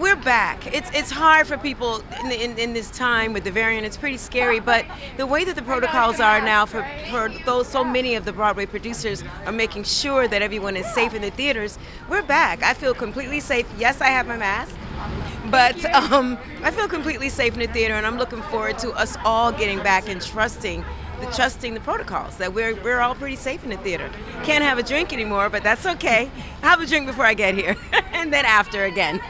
We're back. It's hard for people in this time with the variant. It's pretty scary, but the way that the protocols are now for those, so many of the Broadway producers are making sure that everyone is safe in the theaters. We're back. I feel completely safe. Yes, I have my mask, but I feel completely safe in the theater, and I'm looking forward to us all getting back and trusting the protocols, that we're all pretty safe in the theater. Can't have a drink anymore, but that's okay. I'll have a drink before I get here, and then after again.